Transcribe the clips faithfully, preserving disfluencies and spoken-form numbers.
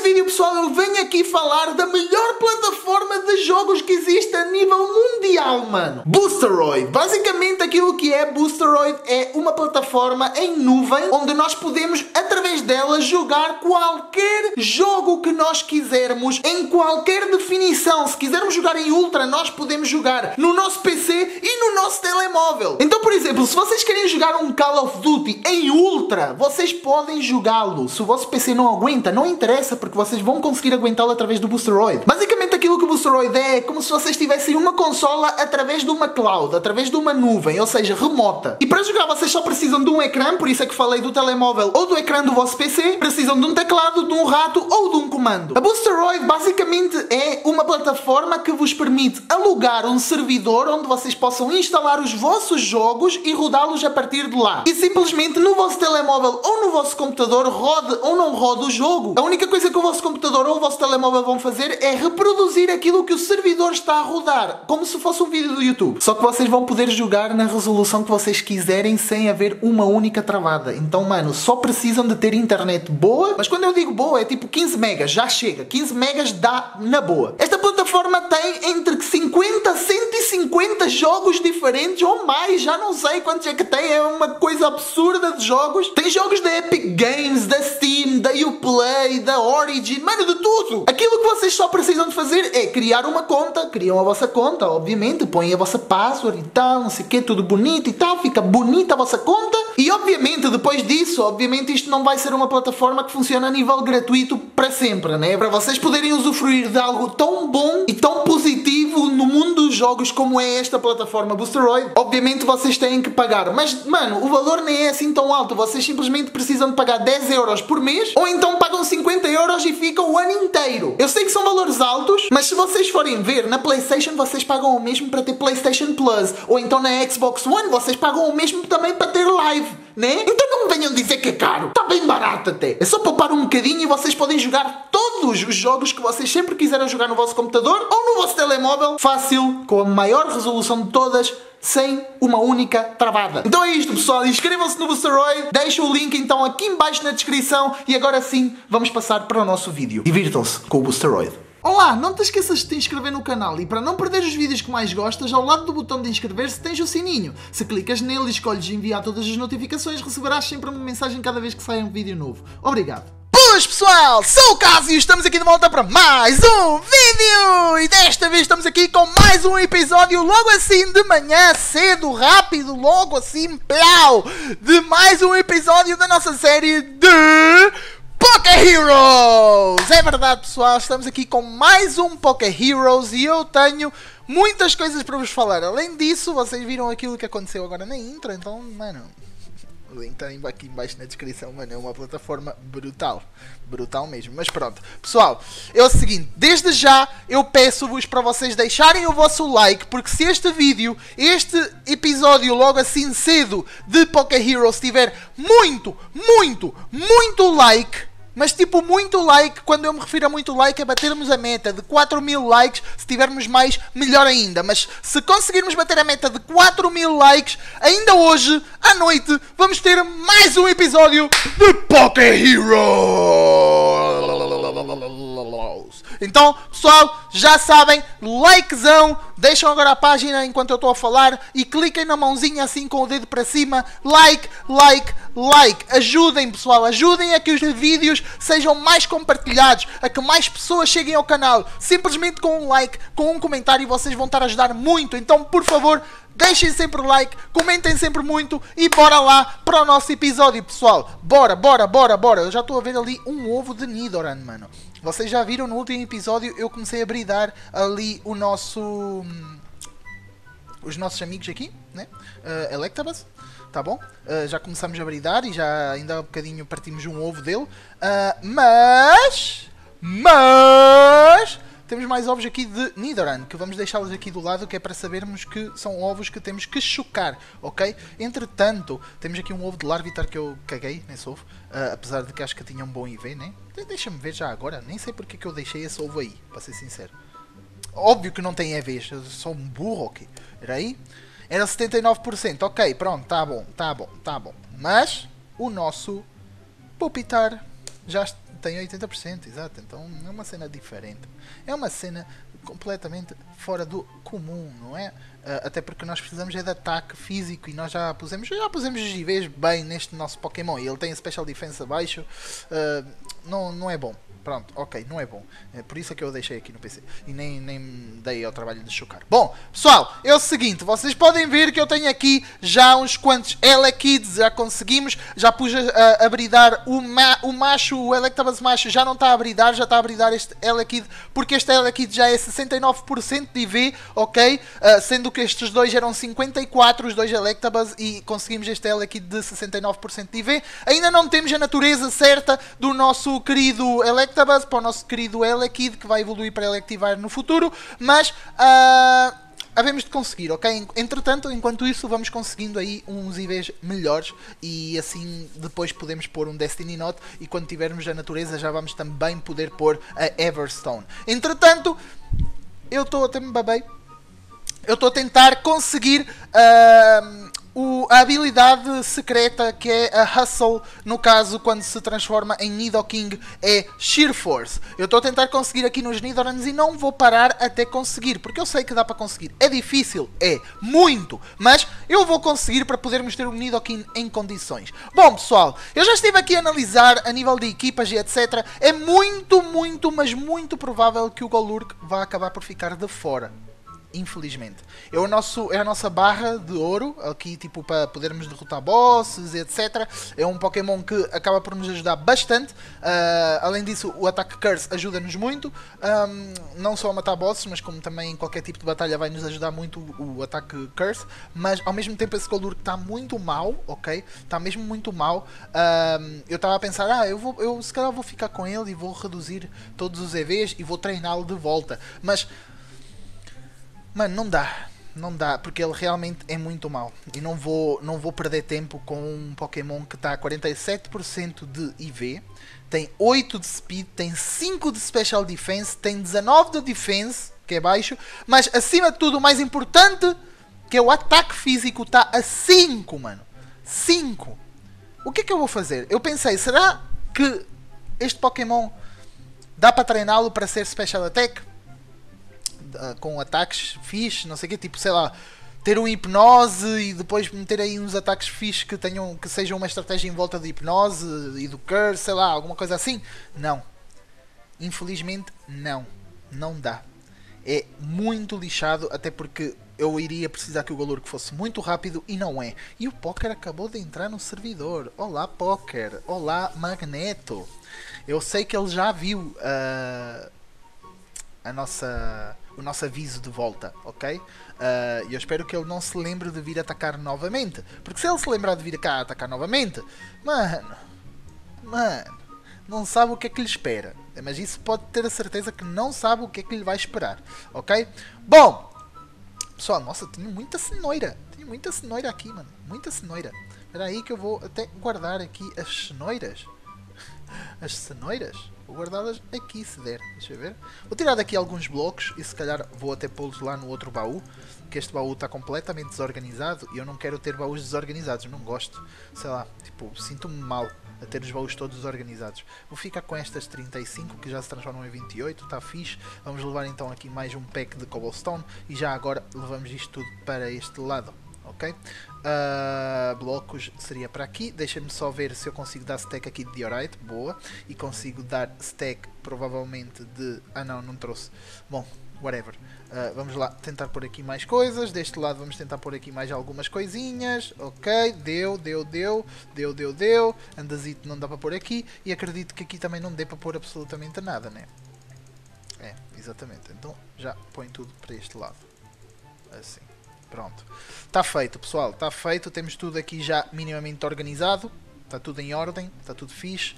Neste vídeo, pessoal, eu venho aqui falar da melhor plataforma de jogos que existe a nível mundial, mano. Boosteroid. Basicamente, aquilo que é Boosteroid é uma plataforma em nuvem, onde nós podemos, através dela, jogar qualquer jogo que nós quisermos, em qualquer definição. Se quisermos jogar em Ultra, nós podemos jogar no nosso P C e no nosso telemóvel. Então, por exemplo, se vocês querem jogar um Call of Duty em Ultra, vocês podem jogá-lo. Se o vosso P C não aguenta, não interessa, porque vocês vão conseguir aguentá-lo através do Boosteroid. Basicamente, aquilo que o Boosteroid é, é como se vocês tivessem uma consola através de uma cloud, através de uma nuvem, ou seja, remota. E para jogar, vocês só precisam de um ecrã, por isso é que falei do telemóvel ou do ecrã do vosso P C. Precisam de um teclado, de um rato ou de um comando. A Boosteroid basicamente é uma plataforma que vos permite alugar um servidor onde vocês possam instalar os vossos jogos e rodá-los a partir de lá. E simplesmente no vosso telemóvel ou no vosso computador, rode ou não rode o jogo. A única coisa que o vosso computador ou o vosso telemóvel vão fazer é reproduzir aquilo que o servidor está a rodar, como se fosse um vídeo do YouTube. Só que vocês vão poder jogar na resolução que vocês quiserem, sem haver uma única travada. Então, mano, só precisam de ter internet boa. Mas quando eu digo boa, é tipo quinze megas, já chega. quinze megas dá na boa. Esta plataforma tem entre cinquenta a cento e cinquenta jogos diferentes ou mais, já não sei quantos é que tem. É uma coisa absurda de jogos. Tem jogos da Epic Games, da Steam, da Uplay, da Origin, mano, de tudo. Aquilo que vocês só precisam de fazer é criar uma conta. Criam a vossa conta, obviamente, põem a vossa password e tal, não sei o que, tudo bonito e tal, fica bonita a vossa conta. E obviamente, depois disso, obviamente isto não vai ser uma plataforma que funciona a nível gratuito para sempre, né? Para vocês poderem usufruir de algo tão bom e tão positivo no mundo dos jogos como é esta plataforma Boosteroid, obviamente vocês têm que pagar. Mas, mano, o valor nem é assim tão alto. Vocês simplesmente precisam de pagar dez euros por mês, ou então pagam cinquenta euros e ficam o ano inteiro. Eu sei que são valores altos, mas se vocês forem ver, na PlayStation vocês pagam o mesmo para ter PlayStation Plus, ou então na Xbox One vocês pagam o mesmo também para ter Live, né? Então não me venham dizer que é caro. Está bem barato até. É só poupar um bocadinho e vocês podem jogar todos os jogos que vocês sempre quiseram jogar no vosso computador ou no vosso telemóvel, fácil, com a maior resolução de todas, sem uma única travada. Então é isto, pessoal. Inscrevam-se no Boosteroid. Deixem o link então aqui em baixo na descrição e agora sim vamos passar para o nosso vídeo. Divirtam-se com o Boosteroid. Olá, não te esqueças de te inscrever no canal e para não perder os vídeos que mais gostas, ao lado do botão de inscrever-se tens o sininho. Se clicas nele e escolhes enviar todas as notificações, receberás sempre uma mensagem cada vez que sai um vídeo novo. Obrigado. Boas, pessoal, sou o Cássio e estamos aqui de volta para mais um vídeo. E desta vez estamos aqui com mais um episódio logo assim de manhã, cedo, rápido, logo assim, plau, de mais um episódio da nossa série de... Poké Heroes! É verdade, pessoal, estamos aqui com mais um Poké Heroes e eu tenho muitas coisas para vos falar. Além disso, vocês viram aquilo que aconteceu agora na intro, então, mano... O link está aqui embaixo na descrição, mano, é uma plataforma brutal, brutal mesmo, mas pronto. Pessoal, é o seguinte, desde já eu peço-vos para vocês deixarem o vosso like, porque se este vídeo, este episódio logo assim cedo de Poké Heroes tiver muito, muito, muito like... Mas tipo, muito like, quando eu me refiro a muito like é batermos a meta de quatro mil likes, se tivermos mais, melhor ainda. Mas se conseguirmos bater a meta de quatro mil likes, ainda hoje, à noite, vamos ter mais um episódio de Poké Heroes! Então, pessoal, já sabem, likezão, deixam agora a página enquanto eu estou a falar e cliquem na mãozinha assim com o dedo para cima, like, like, like, ajudem, pessoal, ajudem a que os vídeos sejam mais compartilhados, a que mais pessoas cheguem ao canal, simplesmente com um like, com um comentário, vocês vão estar a ajudar muito. Então, por favor, deixem sempre o like, comentem sempre muito e bora lá para o nosso episódio, pessoal. Bora, bora, bora, bora. Eu já estou a ver ali um ovo de Nidoran, mano. Vocês já viram no último episódio, eu comecei a bridar ali o nosso... Os nossos amigos aqui, né? Uh, Electabuzz, tá bom? Uh, já começamos a bridar e já ainda há um bocadinho partimos um ovo dele. Uh, mas... Mas... Temos mais ovos aqui de Nidoran, que vamos deixá-los aqui do lado, que é para sabermos que são ovos que temos que chocar, ok? Entretanto, temos aqui um ovo de Larvitar que eu caguei nesse ovo, uh, apesar de que acho que tinha um bom I V, né? Deixa-me ver já agora, nem sei porque que eu deixei esse ovo aí, para ser sincero. Óbvio que não tem I Vs, eu sou um burro, ok? Era aí? Era setenta e nove por cento, ok, pronto, tá bom, tá bom, tá bom. Mas, o nosso Pupitar já tem oitenta por cento, exato. Então é uma cena diferente, é uma cena completamente fora do comum, não é? Até porque nós precisamos é de ataque físico e nós já pusemos já pusemos G Vs bem neste nosso Pokémon e ele tem Special Defense abaixo. Uh, não, não é bom. Pronto, ok, não é bom. É por isso é que eu deixei aqui no P C. E nem, nem dei ao trabalho de chocar. Bom, pessoal, é o seguinte. Vocês podem ver que eu tenho aqui já uns quantos Elekids. Já conseguimos. Já pus a, a bridar o, ma, o macho. O Electabuzz macho já não está a bridar. Já está a bridar este Elekid. Porque este Elekid já é sessenta e nove por cento de I V. Ok? Uh, sendo que estes dois eram cinquenta e quatro por cento. Os dois Electabuzz. E conseguimos este Elekid de sessenta e nove por cento de I V. Ainda não temos a natureza certa do nosso querido Elekid. Para o nosso querido Elekid, que vai evoluir para Electivire no futuro, mas uh, havemos de conseguir, ok? Entretanto, enquanto isso, vamos conseguindo aí uns I Vs melhores e assim depois podemos pôr um Destiny Note e quando tivermos a natureza já vamos também poder pôr a Everstone. Entretanto, eu estou até me babei, eu estou a tentar conseguir... Uh, O, a habilidade secreta que é a Hustle, no caso quando se transforma em Nidoking, é Sheer Force. Eu estou a tentar conseguir aqui nos Nidorans e não vou parar até conseguir, porque eu sei que dá para conseguir. É difícil, é, muito, mas eu vou conseguir para podermos ter um Nidoking em condições. Bom pessoal, eu já estive aqui a analisar a nível de equipas e etcétera. É muito, muito, mas muito provável que o Golurk vá acabar por ficar de fora. Infelizmente. É, o nosso, é a nossa barra de ouro, aqui tipo para podermos derrotar bosses, etcétera. É um Pokémon que acaba por nos ajudar bastante. Uh, além disso, o ataque Curse ajuda-nos muito. Um, não só a matar bosses, mas como também em qualquer tipo de batalha vai nos ajudar muito o, o ataque Curse. Mas ao mesmo tempo esse Golurk está muito mal, ok? Está mesmo muito mal. Um, eu estava a pensar, ah, eu, vou, eu se calhar vou ficar com ele e vou reduzir todos os E Vs e vou treiná-lo de volta. Mas... Mano, não dá, não dá, porque ele realmente é muito mau. E não vou, não vou perder tempo com um Pokémon que está a quarenta e sete por cento de I V, tem oito de Speed, tem cinco de Special Defense, tem dezanove de Defense, que é baixo, mas acima de tudo o mais importante, que é o ataque físico, está a cinco, mano. cinco. O que é que eu vou fazer? Eu pensei, será que este Pokémon dá para treiná-lo para ser Special Attack? Com ataques fixe, não sei o que, tipo, sei lá, ter um hipnose e depois meter aí uns ataques fixe que tenham, que sejam uma estratégia em volta de hipnose e do curse, sei lá, alguma coisa assim. Não, infelizmente não, não dá, é muito lixado, até porque eu iria precisar que o Golurk fosse muito rápido e não é. E o Poker acabou de entrar no servidor. Olá Poker, olá Magneto, eu sei que ele já viu uh, a nossa... o nosso aviso de volta, ok? E uh, eu espero que ele não se lembre de vir atacar novamente, porque se ele se lembrar de vir cá atacar novamente, mano, mano, não sabe o que é que lhe espera, mas isso pode ter a certeza que não sabe o que é que lhe vai esperar, ok? Bom, pessoal, nossa, tenho muita cenoura, tenho muita cenoura aqui, mano, muita cenoura, espera aí que eu vou até guardar aqui as cenouras, as cenouras? Vou guardá-las aqui se der, deixa eu ver. Vou tirar daqui alguns blocos e se calhar vou até pô-los lá no outro baú, porque este baú está completamente desorganizado e eu não quero ter baús desorganizados, eu não gosto, sei lá, tipo, sinto-me mal a ter os baús todos desorganizados. Vou ficar com estas trinta e cinco que já se transformam em vinte e oito, está fixe. Vamos levar então aqui mais um pack de cobblestone e já agora levamos isto tudo para este lado. Ok? Uh, blocos seria para aqui. Deixa-me só ver se eu consigo dar stack aqui de diorite. Boa. E consigo dar stack provavelmente de... Ah não, não trouxe. Bom, whatever. Uh, vamos lá tentar pôr aqui mais coisas. Deste lado vamos tentar pôr aqui mais algumas coisinhas. Ok. Deu, deu, deu. Deu, deu, deu. Andazito não dá para pôr aqui. E acredito que aqui também não dê para pôr absolutamente nada, né? É, exatamente. Então já põe tudo para este lado. Assim. Pronto, está feito pessoal, está feito, temos tudo aqui já minimamente organizado, está tudo em ordem, está tudo fixe.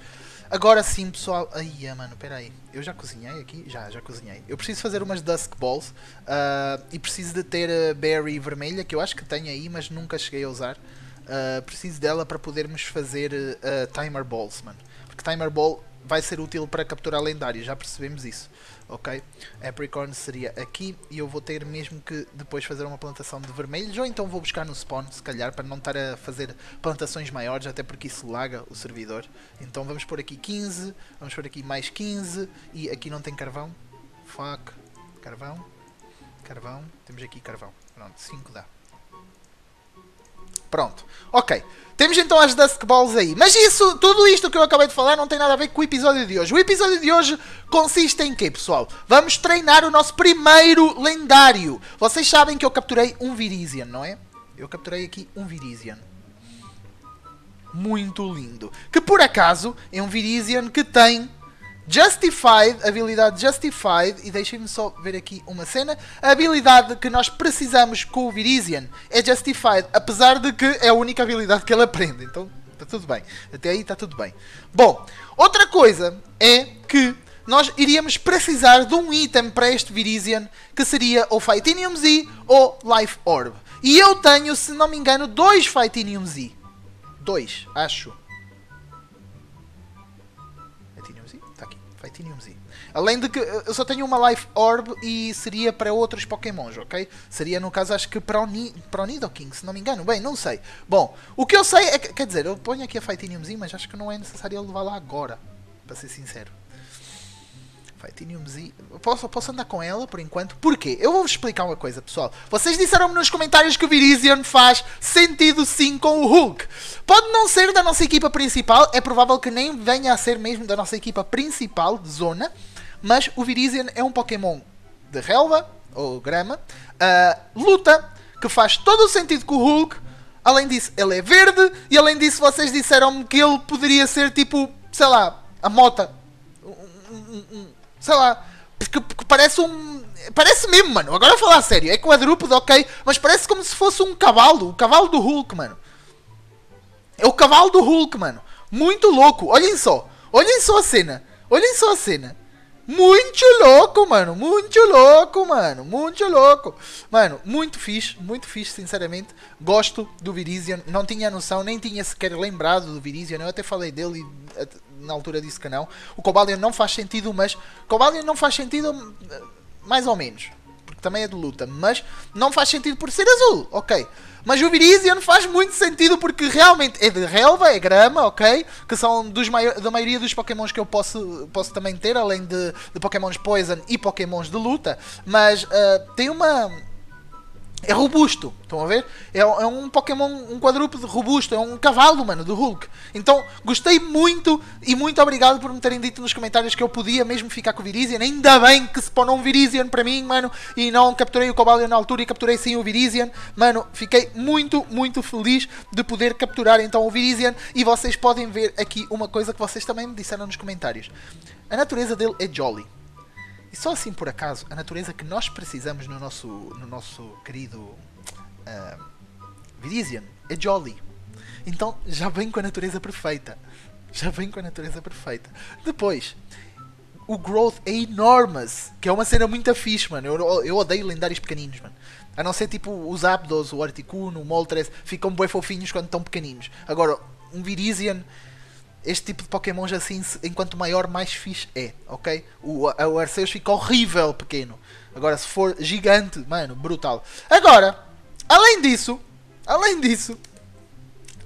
Agora sim pessoal, aí mano, espera aí, eu já cozinhei aqui? Já, já cozinhei. Eu preciso fazer umas Dusk Balls uh, e preciso de ter a berry vermelha, que eu acho que tenho aí, mas nunca cheguei a usar. Uh, preciso dela para podermos fazer uh, Timer Balls, mano, porque Timer Ball vai ser útil para capturar lendários, já percebemos isso, ok? Apricorn seria aqui e eu vou ter mesmo que depois fazer uma plantação de vermelhos, ou então vou buscar no spawn, se calhar, para não estar a fazer plantações maiores, até porque isso laga o servidor. Então vamos por aqui quinze, vamos por aqui mais quinze, e aqui não tem carvão, fuck, carvão, carvão, temos aqui carvão, pronto, cinco dá. Pronto, ok. Temos então as Dusk Balls aí. Mas isso, tudo isto que eu acabei de falar não tem nada a ver com o episódio de hoje. O episódio de hoje consiste em quê, pessoal? Vamos treinar o nosso primeiro lendário. Vocês sabem que eu capturei um Virizion, não é? Eu capturei aqui um Virizion. Muito lindo. Que por acaso é um Virizion que tem Justified, habilidade Justified, e deixem-me só ver aqui uma cena. A habilidade que nós precisamos com o Virizion é Justified, apesar de que é a única habilidade que ele aprende, então está tudo bem, até aí está tudo bem. Bom, outra coisa é que nós iríamos precisar de um item para este Virizion, que seria ou Fightinium Z ou Life Orb, e eu tenho, se não me engano, dois Fightinium Z, dois, acho. Além de que eu só tenho uma Life Orb e seria para outros Pokémons, ok? Seria, no caso, acho que para o, Ni para o Nidoking, se não me engano. Bem, não sei. Bom, o que eu sei é que, quer dizer, eu ponho aqui a Fightiniumzinho, mas acho que não é necessário eu levar lá agora, para ser sincero. Fightiniumzinho. Posso, posso andar com ela por enquanto? Porquê? Eu vou-vos explicar uma coisa, pessoal. Vocês disseram-me nos comentários que o Virizion faz sentido sim com o Hulk. Pode não ser da nossa equipa principal, é provável que nem venha a ser mesmo da nossa equipa principal de zona. Mas o Virizion é um Pokémon de relva, ou grama, uh, luta, que faz todo o sentido com o Hulk. Além disso, ele é verde, e além disso vocês disseram-me que ele poderia ser tipo, sei lá, a mota. Sei lá, porque parece um... Parece mesmo, mano, agora a falar a sério, é quadrúpede, ok, mas parece como se fosse um cavalo, o cavalo do Hulk, mano. É o cavalo do Hulk, mano. Muito louco, olhem só, olhem só a cena, olhem só a cena. Muito louco, mano, muito louco, mano, muito louco. Mano, muito fixe, muito fixe, sinceramente. Gosto do Virizion, não tinha noção, nem tinha sequer lembrado do Virizion. Eu até falei dele e na altura disse que não. O Cobalion não faz sentido, mas... Cobalion não faz sentido, mais ou menos, porque também é de luta, mas não faz sentido por ser azul, ok. Mas o Virizion faz muito sentido porque realmente é de relva, é grama, ok? Que são dos mai da maioria dos Pokémons que eu posso, posso também ter, além de, de Pokémons Poison e Pokémons de luta. Mas uh, tem uma... é robusto, estão a ver? É, é um Pokémon, um quadrúpede robusto, é um cavalo, mano, do Hulk. Então, gostei muito e muito obrigado por me terem dito nos comentários que eu podia mesmo ficar com o Virizion. Ainda bem que se ponou um Virizion para mim, mano, e não capturei o Cobalion na altura e capturei sim o Virizion. Mano, fiquei muito, muito feliz de poder capturar então o Virizion, e vocês podem ver aqui uma coisa que vocês também me disseram nos comentários. A natureza dele é Jolly. E só assim por acaso, a natureza que nós precisamos no nosso, no nosso querido uh, Virizion é Jolly. Então já vem com a natureza perfeita. Já vem com a natureza perfeita. Depois, o growth é enormous, que é uma cena muito fixe, mano. Eu, eu odeio lendários pequeninos, mano. A não ser tipo os Zapdos, o Articuno, o Moltres, ficam bué fofinhos quando estão pequeninos. Agora, um Virizion... Este tipo de Pokémons assim, enquanto maior, mais fixe é, ok? O, o Arceus fica horrível pequeno. Agora, se for gigante, mano, brutal. Agora, além disso, além disso,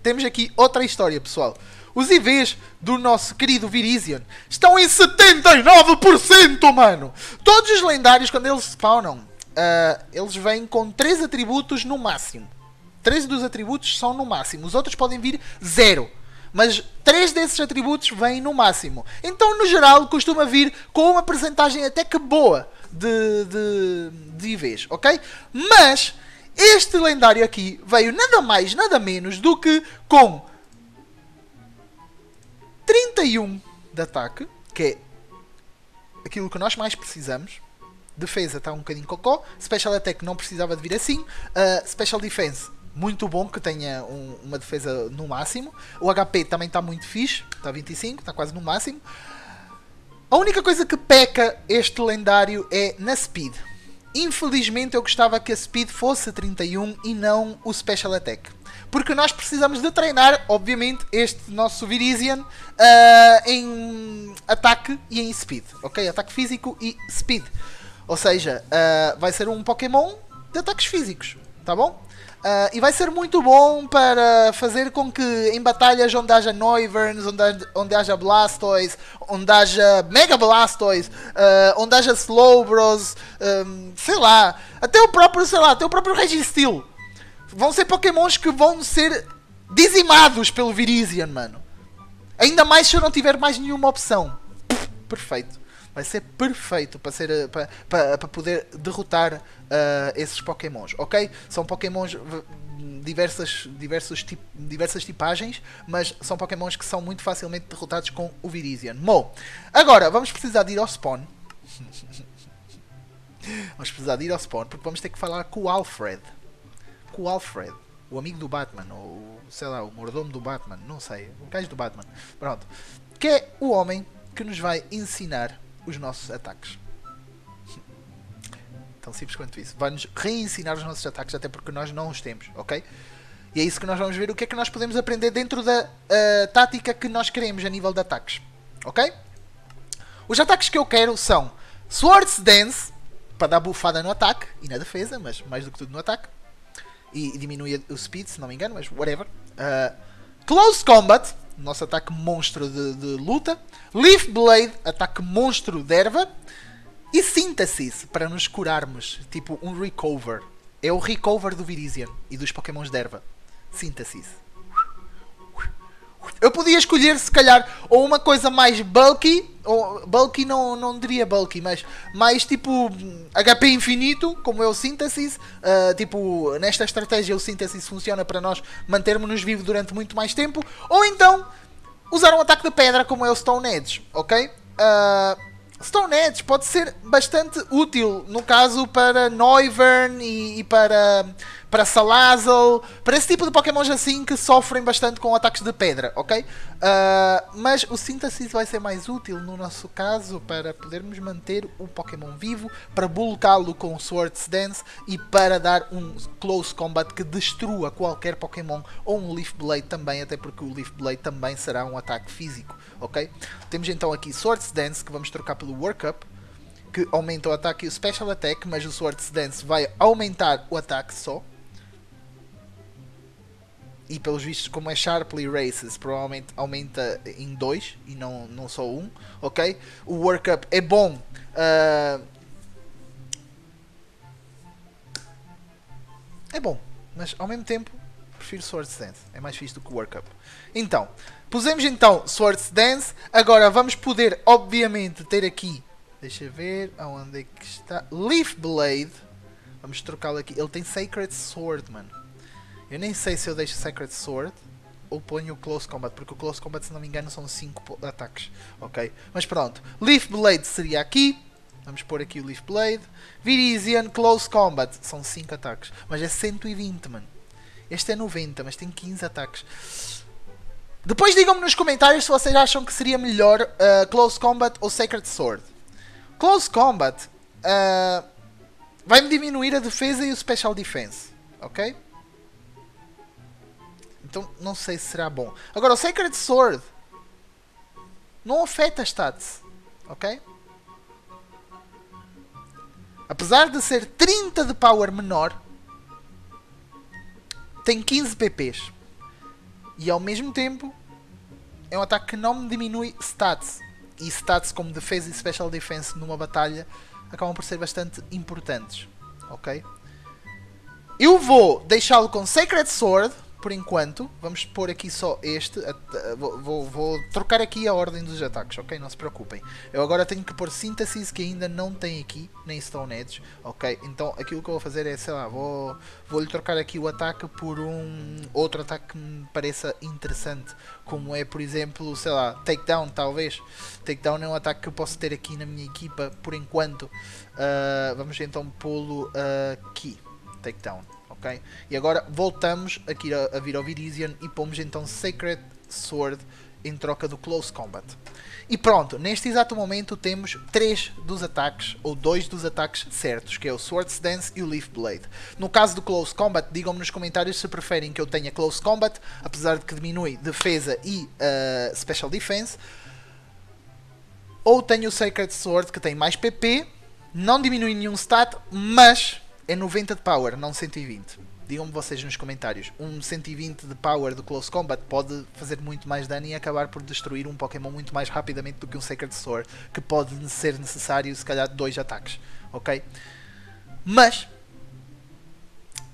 temos aqui outra história, pessoal. Os I Vs do nosso querido Virizion estão em setenta e nove por cento, mano! Todos os lendários, quando eles spawnam, uh, eles vêm com três atributos no máximo. três dos atributos são no máximo, os outros podem vir zero. Mas três desses atributos vêm no máximo. Então, no geral, costuma vir com uma percentagem até que boa de, de, de I Vs, ok? Mas este lendário aqui veio nada mais, nada menos do que com trinta e um de ataque, que é aquilo que nós mais precisamos. Defesa está um bocadinho cocó. Special Attack não precisava de vir assim. Uh, Special Defense, muito bom que tenha um, uma defesa no máximo. O H P também está muito fixe, está vinte e cinco, está quase no máximo. A única coisa que peca este lendário é na Speed. Infelizmente eu gostava que a Speed fosse trinta e um e não o Special Attack. porque nós precisamos de treinar, obviamente, este nosso Virizion uh, em ataque e em speed, ok? Ataque físico e speed, ou seja, uh, vai ser um Pokémon de ataques físicos, tá bom? Uh, e vai ser muito bom para fazer com que em batalhas onde haja Noiverns, onde, ha onde haja Blastoise, onde haja Mega Blastoise, uh, onde haja Slowbros, um, sei lá, até o próprio, sei lá, até o próprio Registeel. Vão ser Pokémons que vão ser dizimados pelo Virizion, mano. Ainda mais se eu não tiver mais nenhuma opção. Pff, perfeito. Vai ser perfeito para, ser, para, para, para poder derrotar uh, esses Pokémons, ok? São Pokémons diversas, diversos tip, diversas tipagens, mas são Pokémons que são muito facilmente derrotados com o Virizion. Bom, agora vamos precisar de ir ao spawn. Vamos precisar de ir ao spawn porque vamos ter que falar com o Alfred. Com o Alfred, o amigo do Batman, ou sei lá, o mordomo do Batman, não sei, o gajo do Batman. Pronto, que é o homem que nos vai ensinar os nossos ataques. Tão simples quanto isso. Vai-nos reensinar os nossos ataques, até porque nós não os temos, ok? E é isso que nós vamos ver, o que é que nós podemos aprender dentro da uh, tática que nós queremos a nível de ataques, ok? Os ataques que eu quero são Swords Dance, para dar bufada no ataque e na defesa, mas mais do que tudo no ataque. E, e diminui o speed, se não me engano, mas whatever. Uh, Close Combat, nosso ataque monstro de, de luta. Leaf Blade, ataque monstro de erva. E Synthesis, para nos curarmos. Tipo um Recover. É o Recover do Virizion e dos Pokémons de erva. Synthesis. Eu podia escolher, se calhar, ou uma coisa mais bulky. Ou, bulky não, não diria bulky, mas mais tipo H P infinito, como é o Synthesis. Uh, tipo, nesta estratégia o Synthesis funciona para nós mantermos-nos vivos durante muito mais tempo. Ou então, usar um ataque de pedra, como é o Stone Edge, ok? Uh, Stone Edge pode ser bastante útil, no caso, para Noivern e, e para... para Salazzle, para esse tipo de Pokémons assim que sofrem bastante com ataques de pedra, ok? Uh, mas o Synthesis vai ser mais útil no nosso caso para podermos manter o Pokémon vivo, para bulká-lo com o Swords Dance e para dar um Close Combat que destrua qualquer Pokémon, ou um Leaf Blade também, até porque o Leaf Blade também será um ataque físico, ok? Temos então aqui Swords Dance, que vamos trocar pelo Workup, que aumenta o ataque e o Special Attack, mas o Swords Dance vai aumentar o ataque só. E pelos vistos, como é Sharply Races, provavelmente aumenta em dois e não, não só um, ok? O Workup é bom. Uh... É bom, mas ao mesmo tempo prefiro Swords Dance. É mais fixe do que o Workup. Então, pusemos então Swords Dance. Agora vamos poder, obviamente, ter aqui... Deixa eu ver aonde é que está... Leaf Blade. Vamos trocá-lo aqui. Ele tem Sacred Sword, mano. Eu nem sei se eu deixo Sacred Sword ou ponho o Close Combat, porque o Close Combat, se não me engano, são cinco ataques, ok? Mas pronto, Leaf Blade seria aqui, vamos pôr aqui o Leaf Blade. Virizion, Close Combat, são cinco ataques, mas é cento e vinte, mano. Este é noventa, mas tem quinze ataques. Depois digam-me nos comentários se vocês acham que seria melhor uh, Close Combat ou Sacred Sword. Close Combat uh, vai-me diminuir a defesa e o Special Defense, ok? Então não sei se será bom. Agora o Sacred Sword não afeta stats, ok? Apesar de ser trinta de power menor, tem quinze P Ps. E ao mesmo tempo é um ataque que não me diminui stats. E stats como defesa e special defense numa batalha acabam por ser bastante importantes, ok? Eu vou deixá-lo com Sacred Sword por enquanto. Vamos pôr aqui só este. Vou, vou, vou trocar aqui a ordem dos ataques, ok? Não se preocupem. Eu agora tenho que pôr Synthesis, que ainda não tem aqui, nem Stone Edge, ok? Então aquilo que eu vou fazer é, sei lá, vou, vou lhe trocar aqui o ataque por um outro ataque que me pareça interessante, como é, por exemplo, sei lá, Takedown, talvez. Takedown é um ataque que eu posso ter aqui na minha equipa, por enquanto. Uh, vamos então pô-lo uh, aqui. Takedown. Okay. E agora voltamos aqui a, a vir ao Virizion e pomos então Sacred Sword em troca do Close Combat. E pronto, neste exato momento temos três dos ataques, ou dois dos ataques certos, que é o Swords Dance e o Leaf Blade. No caso do Close Combat, digam-me nos comentários se preferem que eu tenha Close Combat, apesar de que diminui defesa e uh, Special Defense, ou tenho o Sacred Sword, que tem mais P P, não diminui nenhum stat, mas é noventa de power, não cento e vinte. Digam-me vocês nos comentários, um cento e vinte de power do Close Combat pode fazer muito mais dano e acabar por destruir um Pokémon muito mais rapidamente do que um Sacred Sword, que pode ser necessário se calhar dois ataques, ok? Mas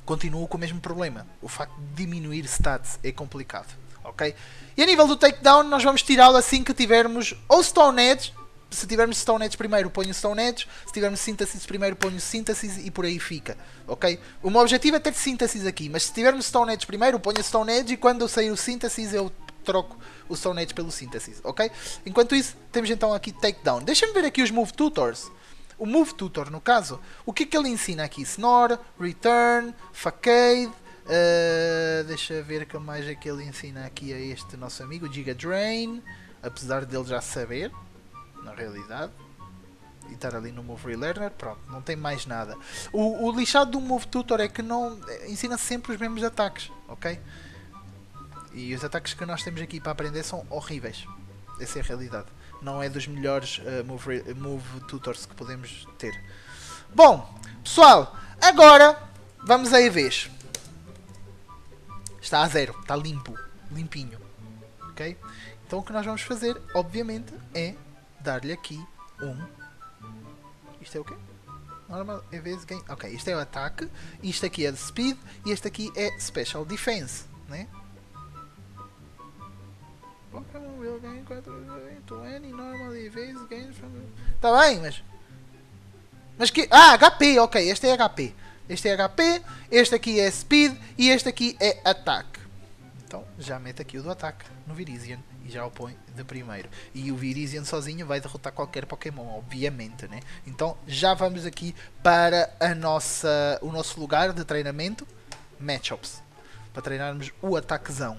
continuo com o mesmo problema, o facto de diminuir stats é complicado, ok? E a nível do Takedown nós vamos tirá-lo assim que tivermos ou Stone Edge. Se tivermos Stone Edge primeiro, ponho Stone Edge. Se tivermos Synthesis primeiro, ponho Synthesis e por aí fica, ok? O meu objetivo é ter Synthesis aqui, mas se tivermos Stone Edge primeiro, ponho Stone Edge e quando eu sair o Synthesis eu troco o Stone Edge pelo Synthesis, ok? Enquanto isso, temos então aqui Takedown. Deixa-me ver aqui os Move Tutors. O Move Tutor, no caso, o que é que ele ensina aqui? Snore, Return, Facade, uh, deixa ver o que mais é que ele ensina aqui a este nosso amigo, Giga Drain, apesar dele já saber, na realidade, e estar ali no Move Relearner, pronto, não tem mais nada. O, o lixado do Move Tutor é que não ensina sempre os mesmos ataques, ok? E os ataques que nós temos aqui para aprender são horríveis, essa é a realidade. Não é dos melhores uh, move, move Tutors que podemos ter. Bom, pessoal, agora vamos à E Vs. Está a zero, está limpo, limpinho, ok? Então o que nós vamos fazer, obviamente, é dar-lhe aqui um. Isto é o quê? Normal, E Vs, Game. Ok, isto é o ataque, isto aqui é de Speed e este aqui é Special Defense, né? Pokémon will gain quatro vírgula vinte normal E Vs gains from... Tá bem, mas... Mas que... Ah, H P, ok, este é H P. Este é H P, este aqui é Speed e este aqui é ataque. Então, já mete aqui o do ataque no Virizion e já o põe de primeiro. E o Virizion sozinho vai derrotar qualquer Pokémon, obviamente, né? Então, já vamos aqui para a nossa, o nosso lugar de treinamento, Matchups. Para treinarmos o ataquezão.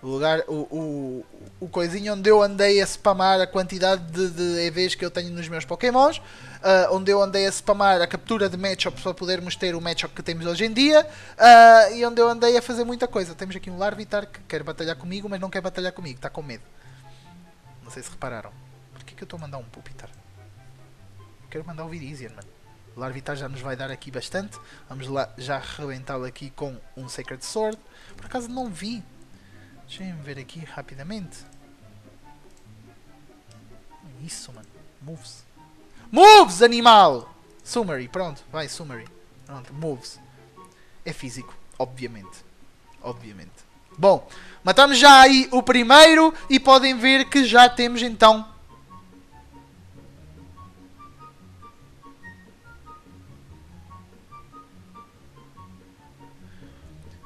O lugar, o, o, o coisinho onde eu andei a spamar a quantidade de, de E Vs que eu tenho nos meus Pokémons. Uh, onde eu andei a spamar a captura de matchups para podermos ter o matchup que temos hoje em dia, uh, e onde eu andei a fazer muita coisa. Temos aqui um Larvitar que quer batalhar comigo, mas não quer batalhar comigo, está com medo. Não sei se repararam. Por que que eu estou a mandar um Pupitar? Eu quero mandar um Virizion, mano. O Larvitar já nos vai dar aqui bastante. Vamos lá já arrebentá-lo aqui com um Sacred Sword. Por acaso não vi. Deixa-me ver aqui rapidamente. Isso, mano. Moves. Moves, animal! Summary, pronto, vai, Summary. Pronto, moves. É físico, obviamente. Obviamente. Bom, matamos já aí o primeiro e podem ver que já temos então...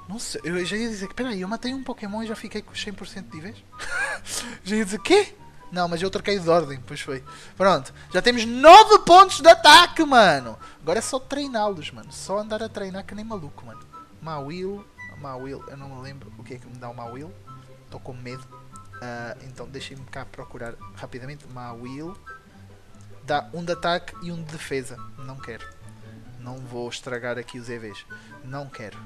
Nossa, eu já ia dizer que, peraí, eu matei um Pokémon e já fiquei com cem por cento de vez? Já ia dizer, quê? Não, mas eu troquei de ordem, pois foi. Pronto, já temos nove pontos de ataque, mano. Agora é só treiná-los, mano. Só andar a treinar que nem maluco, mano. Mawill, Mawill, eu não me lembro o que é que me dá o Mawill. Estou com medo. Uh, então deixem-me cá procurar rapidamente. Mawill dá um de ataque e um de defesa. Não quero. Não vou estragar aqui os E Vs. Não quero.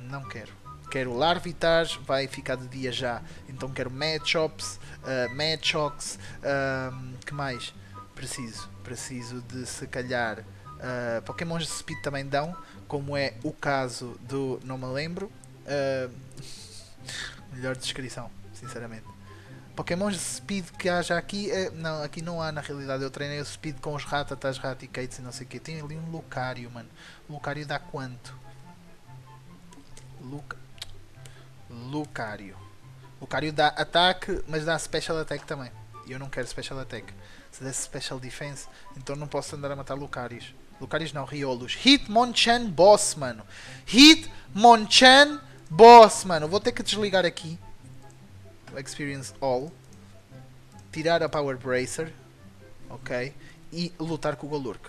Não quero. Quero Larvitar, vai ficar de dia já. Então quero matchups, uh, matchox, uh, que mais? Preciso, preciso de se calhar uh, Pokémons de Speed também dão, como é o caso do, não me lembro, uh, melhor descrição, sinceramente. Pokémons de Speed que haja aqui, uh, não, aqui não há na realidade, eu treinei o Speed com os Ratatas, Raticates e não sei o que. Tem ali um Lucario, mano. O Lucario dá quanto? Luca... Lucario. Lucario dá ataque, mas dá Special Attack também. E eu não quero Special Attack. Se desse Special Defense, então não posso andar a matar Lucarios. Lucarios não, Riolos. Hitmonchan Boss, mano. Hitmonchan Boss, mano. Vou ter que desligar aqui. Experience All. Tirar a Power Bracer. Ok. E lutar com o Golurk.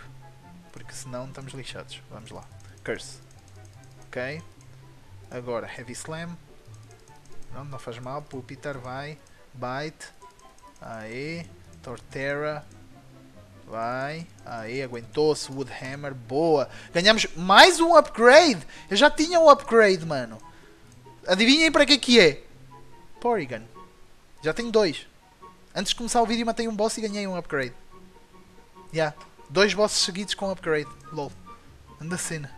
Porque senão estamos lixados. Vamos lá. Curse. Ok. Agora, Heavy Slam. Não, não faz mal, Pupitar vai. Bite. Aê. Torterra. Vai. Aê, aguentou-se. Woodhammer. Boa. Ganhamos mais um upgrade. Eu já tinha um upgrade, mano. Adivinhem para que que é? Porygon. Já tenho dois. Antes de começar o vídeo matei um boss e ganhei um upgrade. Já. Yeah. Dois bosses seguidos com upgrade. Lol. Anda cena.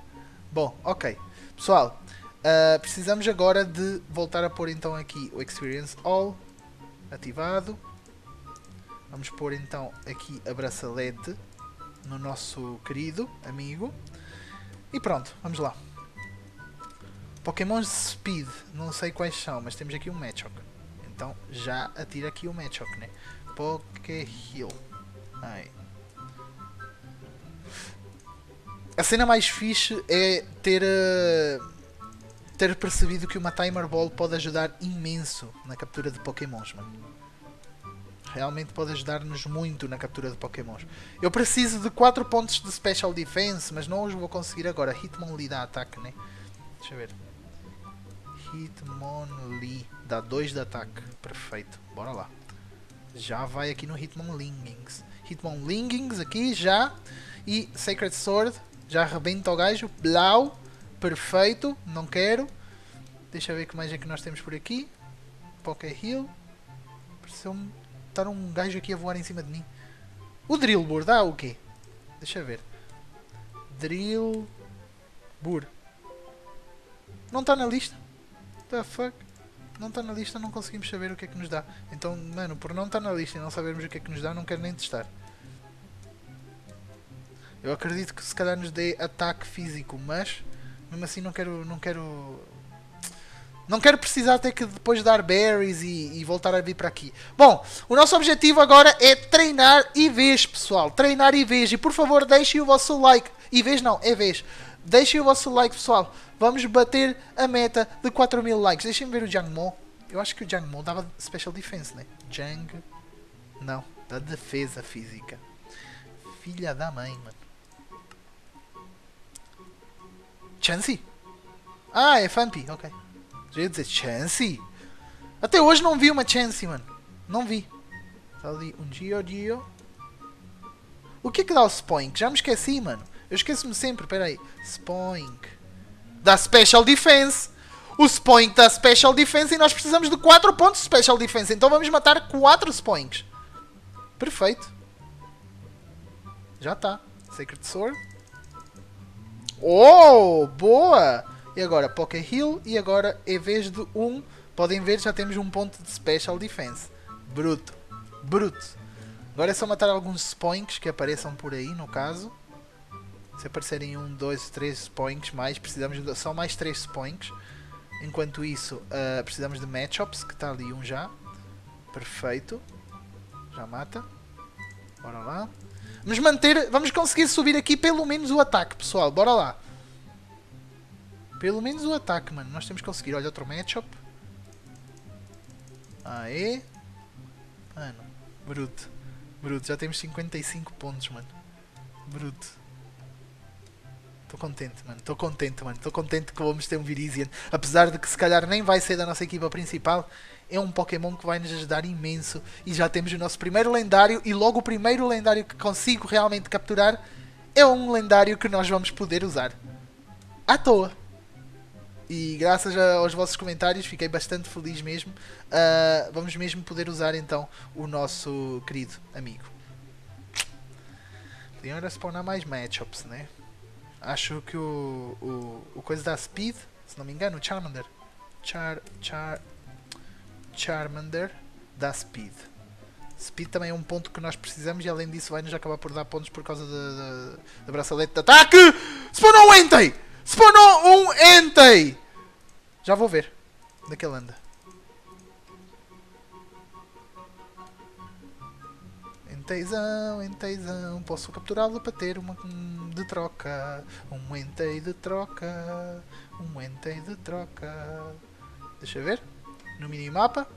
Bom, ok. Pessoal, uh, precisamos agora de voltar a pôr então aqui o Experience All. Ativado. Vamos pôr então aqui a braçalete no nosso querido amigo. E pronto, vamos lá. Pokémon Speed, não sei quais são, mas temos aqui um Machoke. Então já atira aqui o Machoke, né? Poké Heal. Ai. A cena mais fixe é ter, uh, ter percebido que uma Timer Ball pode ajudar imenso na captura de Pokémons, mano. Realmente pode ajudar-nos muito na captura de Pokémons. Eu preciso de quatro pontos de Special Defense, mas não os vou conseguir agora. Hitmonlee dá ataque, né? Deixa eu ver. Hitmonlee dá dois de ataque. Perfeito. Bora lá. Já vai aqui no Hitmonlingings. Hitmonlingings aqui já. E Sacred Sword. Já arrebenta o gajo. Blau. Perfeito. Não quero. Deixa eu ver o que mais é que nós temos por aqui. Poké Heal. Pareceu-me estar um gajo aqui a voar em cima de mim. O Drillbur dá o quê? Deixa eu ver. Drillbur. Não está na lista. What the fuck? Não está na lista, não conseguimos saber o que é que nos dá. Então, mano, por não estar na lista e não sabermos o que é que nos dá, não quero nem testar. Eu acredito que se calhar nos dê ataque físico, mas mesmo assim não quero... Não quero, não quero precisar ter que depois dar berries e, e voltar a vir para aqui. Bom, o nosso objetivo agora é treinar I Vs, pessoal. Treinar I Vs. E por favor, deixem o vosso like. I Vs não, E Vs. Deixem o vosso like, pessoal. Vamos bater a meta de quatro mil likes. Deixem-me ver o Jangmo. Eu acho que o Jangmo dava Special Defense, né? Jang... Não. Da defesa física. Filha da mãe, mano. Chancy? Ah, é Fampi. Ok. Já ia dizer Chancy. Até hoje não vi uma Chancy, mano. Não vi. Está ali um Gio-Gio. O que é que dá o Spoink? Já me esqueci, mano. Eu esqueço-me sempre, peraí. Spoink. Dá Special Defense. O Spoink dá Special Defense e nós precisamos de quatro pontos de Special Defense. Então vamos matar quatro Spoinks. Perfeito. Já está. Sacred Sword. Oh, boa! E agora Poké Heal. E agora em vez de um, podem ver, já temos um ponto de Special Defense. Bruto. Bruto. Agora é só matar alguns Spoinks que apareçam por aí, no caso. Se aparecerem um, dois, três Spoinks mais, precisamos de só mais três Spoinks. Enquanto isso, uh, precisamos de matchups, que está ali um já. Perfeito. Já mata. Bora lá. Vamos manter, vamos conseguir subir aqui pelo menos o ataque, pessoal. Bora lá. Pelo menos o ataque, mano. Nós temos que conseguir. Olha, outro matchup. Aê. Mano, bruto. Bruto, já temos cinquenta e cinco pontos, mano. Bruto. Estou contente, mano. Estou contente, mano. Estou contente que vamos ter um Virizion. Apesar de que se calhar nem vai ser da nossa equipa principal, é um Pokémon que vai nos ajudar imenso. E já temos o nosso primeiro lendário. E logo o primeiro lendário que consigo realmente capturar é um lendário que nós vamos poder usar. À toa. E graças aos vossos comentários fiquei bastante feliz mesmo. Uh, vamos mesmo poder usar então o nosso querido amigo. Podiam era spawnar mais matchups, né? Acho que o, o, o coisa da Speed, se não me engano, o Charmander. Char, Char, Charmander da Speed. Speed também é um ponto que nós precisamos e além disso vai-nos acabar por dar pontos por causa da, da, da braçalete de ataque. Spawnou um Entei! Spawnou um Entei! Já vou ver onde é que ele anda. Enteizão, enteizão, posso capturá-lo para ter uma de troca. Um Entei de troca. Um Entei de troca. Deixa eu ver. No minimapa.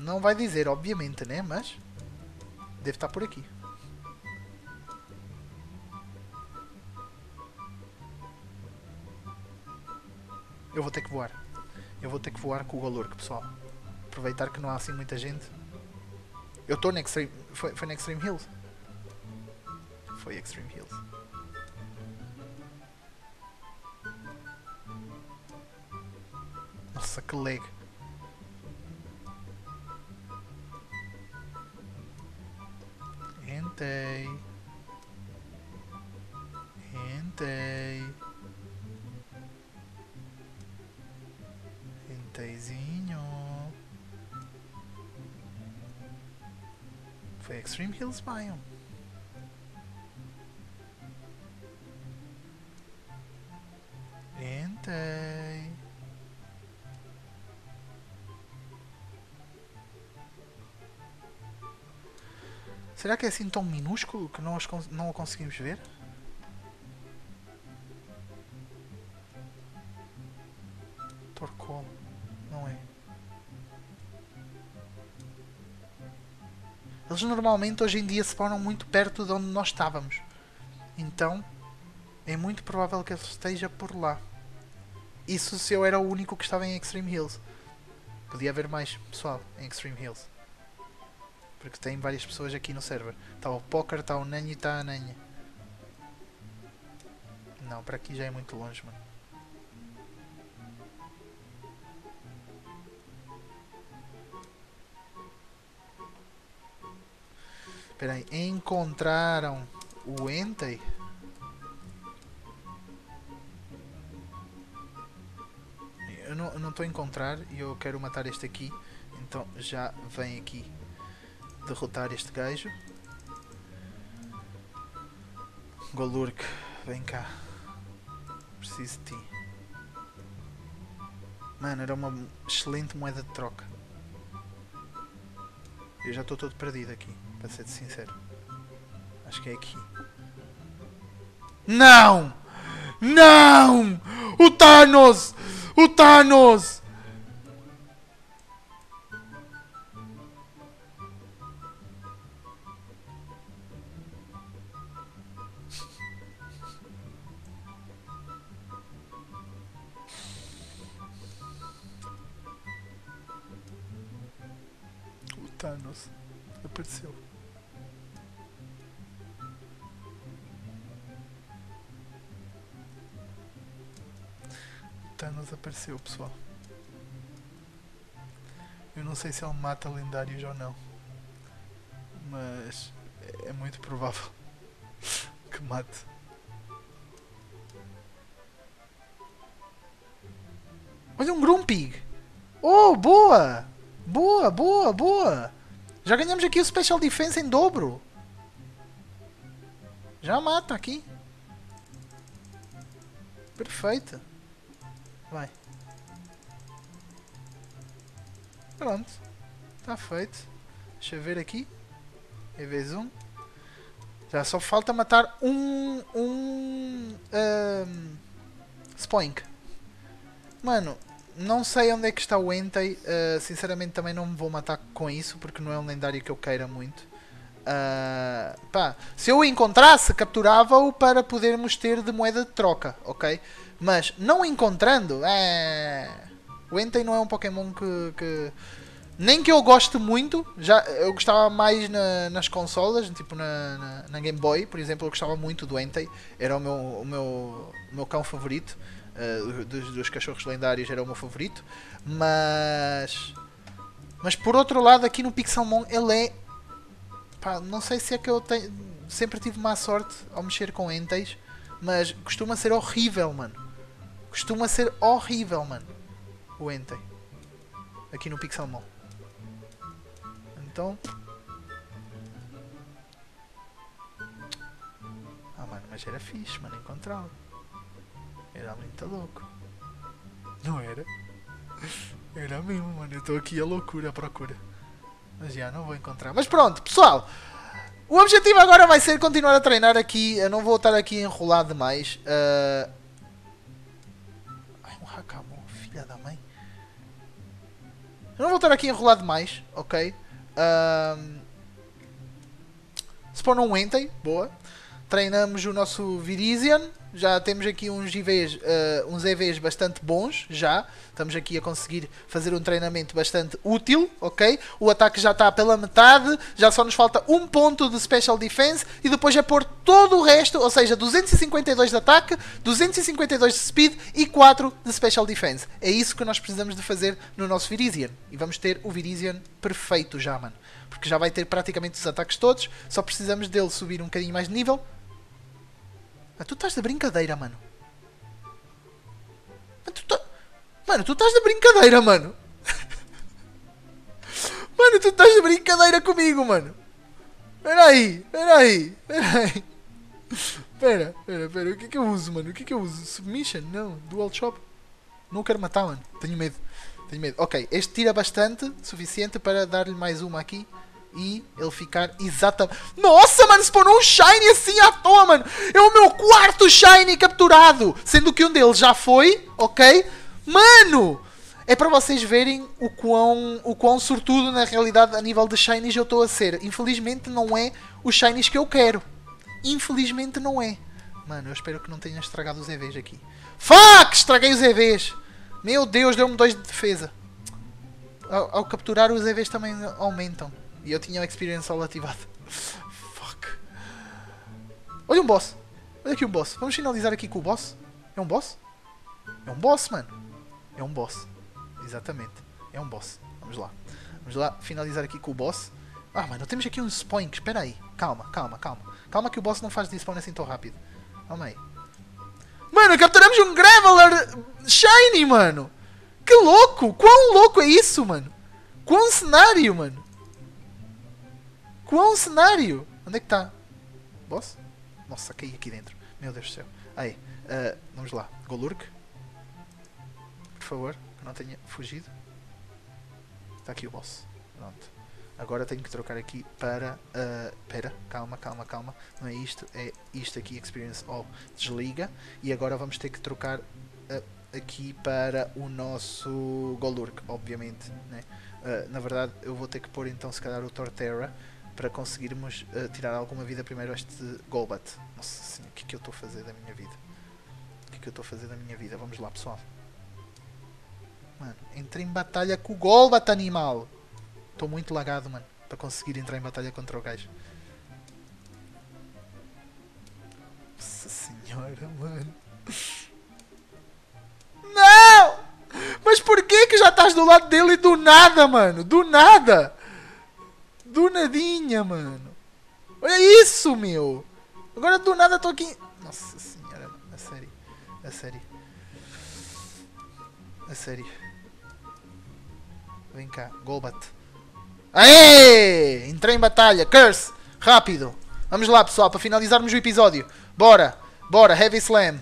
Não vai dizer, obviamente, né? Mas deve estar por aqui. Eu vou ter que voar. Eu vou ter que voar com o Golurk, pessoal. aproveitar que não há assim muita gente. Eu estou na Extreme... Foi, foi na Extreme Hills? Foi Extreme Hills. Nossa, que lag. Entei. Entei. Enteizinho. Foi Extreme Hills Biome. Entei. Será que é assim tão minúsculo que nós não o conseguimos ver? Torcola, não é? Eles normalmente hoje em dia spawnam muito perto de onde nós estávamos. Então, é muito provável que ele esteja por lá. Isso se eu era o único que estava em Extreme Hills. Podia haver mais pessoal em Extreme Hills. Porque tem várias pessoas aqui no server. Está o Poker, está o Nanho e está a Nanha. Não, para aqui já é muito longe, mano. Espera aí, encontraram o Entei? Eu não estou a encontrar e eu quero matar este aqui. Então já vem aqui. Derrotar este gajo. Golurk, vem cá. Preciso de ti. Mano, era uma excelente moeda de troca. Eu já estou todo perdido aqui, para ser sincero. Acho que é aqui. Não! Não! O Thanos! O Thanos! Thanos apareceu. Thanos apareceu, pessoal. Eu não sei se ele mata lendários ou não, mas é muito provável que mate. Olha um Grumpig! Oh, boa! Boa, boa, boa! Já ganhamos aqui o Special Defense em dobro! Já mata aqui! Perfeito! Vai! Pronto! Está feito! Deixa eu ver aqui... É vez um... Já só falta matar um... Um... um Spoink! Mano... Não sei onde é que está o Entei, uh, sinceramente também não me vou matar com isso, porque não é um lendário que eu queira muito. Uh, pá. Se eu o encontrasse, capturava-o para podermos ter de moeda de troca, ok? Mas não encontrando, é... o Entei não é um Pokémon que... que... nem que eu goste muito, já, eu gostava mais na, nas consolas, tipo na, na, na Game Boy, por exemplo, eu gostava muito do Entei, era o meu, o meu, o meu cão favorito. Uh, dos, dos cachorros lendários era o meu favorito, mas mas por outro lado aqui no Pixelmon ele é, pá, não sei se é que eu tenho, sempre tive má sorte ao mexer com Enteis, mas costuma ser horrível, mano, costuma ser horrível, mano, o Entei aqui no Pixelmon. Então ah, mano, mas era fixe, mano, encontrá-lo. Era muito louco. Não era? Era mesmo, mano. Eu estou aqui a loucura à procura. Mas já não vou encontrar. Mas pronto, pessoal. O objetivo agora vai ser continuar a treinar aqui. Eu não vou estar aqui enrolado demais. Uh... Ai, um Hakamon, filha da mãe. Eu não vou estar aqui enrolado demais, ok? Uh... Spawn um Entei, boa. Treinamos o nosso Virizion. já temos aqui uns I Vs, uh, uns E Vs bastante bons, já estamos aqui a conseguir fazer um treinamento bastante útil, ok? O ataque já está pela metade, já só nos falta um ponto de Special Defense e depois é pôr todo o resto, ou seja, duzentos e cinquenta e dois de ataque, duzentos e cinquenta e dois de Speed e quatro de Special Defense. É isso que nós precisamos de fazer no nosso Virizion e vamos ter o Virizion perfeito já, mano. Porque já vai ter praticamente os ataques todos. Só precisamos dele subir um bocadinho mais de nível. Ah, tu estás de brincadeira, mano. Ah, tu tá... Mano, tu estás de brincadeira, mano. Mano, tu estás de brincadeira comigo, mano. Espera aí, espera aí, espera aí. Espera, espera, espera. O que é que eu uso, mano? O que é que eu uso? Submission? Não. Dual Chop? Não quero matar, mano. Tenho medo. Tenho medo. Ok, este tira bastante, suficiente para dar-lhe mais uma aqui e ele ficar exatamente... Nossa, mano, spawnou um Shiny assim à toa, mano! É o meu quarto Shiny capturado! Sendo que um deles já foi, ok? Mano! É para vocês verem o quão, o quão sortudo, na realidade, a nível de Shinies eu estou a ser. Infelizmente não é os Shinies que eu quero. Infelizmente não é. Mano, eu espero que não tenha estragado os E Vs aqui. Fuck! Estraguei os E Vs! Meu Deus, deu-me dois de defesa. Ao, ao capturar, os E Vs também aumentam. E eu tinha o Experience All ativado. Fuck. Olha um boss. Olha aqui um boss. Vamos finalizar aqui com o boss. É um boss? É um boss, mano. É um boss. Exatamente. É um boss. Vamos lá. Vamos lá finalizar aqui com o boss. Ah, mano, temos aqui um Spoink. Espera aí. Calma, calma, calma. Calma que o boss não faz despawn assim tão rápido. Calma aí. Mano, capturamos um Graveler Shiny, mano. Que louco. Quão louco é isso, mano. Quão cenário, mano. Quão cenário. Onde é que está? Boss? Nossa, caí aqui dentro. Meu Deus do céu. Aí, uh, vamos lá. Golurk. Por favor, que não tenha fugido. Está aqui o boss. Pronto. Agora tenho que trocar aqui para... Uh, pera, calma, calma, calma. Não é isto, é isto aqui, Experience All. Desliga. E agora vamos ter que trocar uh, aqui para o nosso Golurk, obviamente. Né? Uh, na verdade, eu vou ter que pôr então, se calhar, o Torterra para conseguirmos uh, tirar alguma vida primeiro a este Golbat. Nossa senhora, o que é que eu estou a fazer da minha vida? O que é que eu estou a fazer da minha vida? Vamos lá, pessoal. Mano, entrei em batalha com o Golbat, animal! Estou muito lagado, mano, para conseguir entrar em batalha contra o gajo. Nossa senhora, mano. Não! Mas porquê que já estás do lado dele do nada, mano? Do nada! Do nadinha, mano. Olha isso, meu! Agora do nada estou aqui... Nossa senhora, mano. A sério. A sério. A sério. Vem cá, Golbat. Aê! Entrei em batalha. Curse! Rápido! Vamos lá, pessoal, para finalizarmos o episódio. Bora! Bora! Heavy Slam!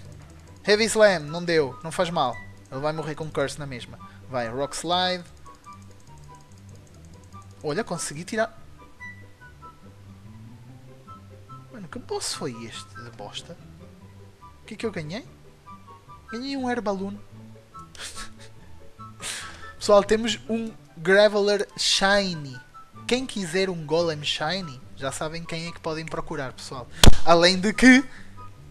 Heavy Slam! Não deu. Não faz mal. Ele vai morrer com Curse na mesma. Vai. Rock Slide. Olha, consegui tirar... Mano, que boss foi este de bosta? O que é que eu ganhei? Ganhei um Air Balloon. Pessoal, temos um... Graveler Shiny. Quem quiser um Golem Shiny, já sabem quem é que podem procurar, pessoal. Além de que,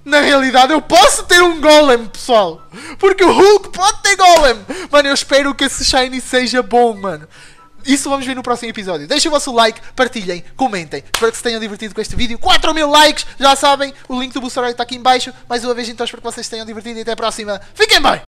na realidade, eu posso ter um Golem, pessoal. Porque o Hulk pode ter Golem. Mano, eu espero que esse Shiny seja bom, mano. Isso vamos ver no próximo episódio. Deixem o vosso like, partilhem, comentem. Espero que se tenham divertido com este vídeo. quatro mil likes, já sabem. O link do Boosteroid está aqui em baixo. Mais uma vez, então, espero que vocês tenham divertido e até a próxima. Fiquem bem!